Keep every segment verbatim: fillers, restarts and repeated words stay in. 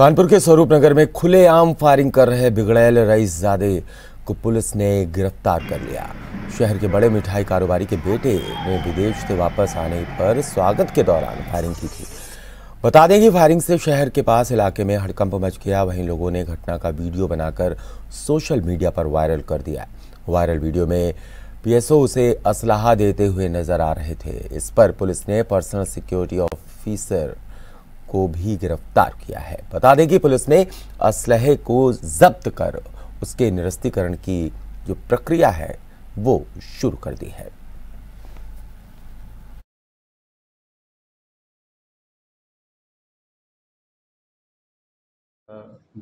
कानपुर के स्वरूप नगर में खुलेआम फायरिंग कर रहे बिगड़ैल रईसजादे को पुलिस ने गिरफ्तार कर लिया। शहर के बड़े मिठाई कारोबारी के बेटे ने विदेश से वापस आने पर स्वागत के दौरान फायरिंग की थी। बता दें कि फायरिंग से शहर के पास इलाके में हड़कंप मच गया। वहीं लोगों ने घटना का वीडियो बनाकर सोशल मीडिया पर वायरल कर दिया। वायरल वीडियो में पीएसओ उसे असलाहा देते हुए नजर आ रहे थे। इस पर पुलिस ने पर्सनल सिक्योरिटी ऑफिसर को भी गिरफ्तार किया है। बता दें कि पुलिस ने असलहे को जब्त कर उसके निरस्तीकरण की जो प्रक्रिया है वो शुरू कर दी है।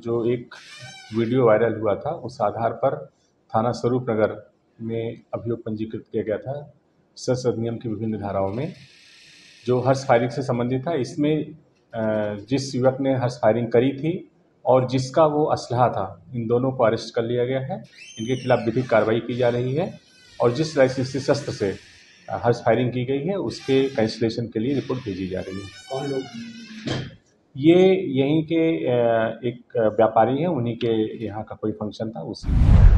जो एक वीडियो वायरल हुआ था उस आधार पर थाना स्वरूप नगर में अभियोग पंजीकृत किया गया था सेक्स अधिनियम की विभिन्न धाराओं में, जो हर्ष फायरिंग से संबंधित था। इसमें जिस युवक ने हर्ष फायरिंग करी थी और जिसका वो असलहा था, इन दोनों को अरेस्ट कर लिया गया है। इनके खिलाफ विधिक कार्रवाई की जा रही है और जिस लाइसेंसी शस्त्र से हर्ष फायरिंग की गई है उसके कैंसिलेशन के लिए रिपोर्ट भेजी जा रही है। कौन लोग? ये यहीं के एक व्यापारी हैं, उन्हीं के यहाँ का कोई फंक्शन था उसी।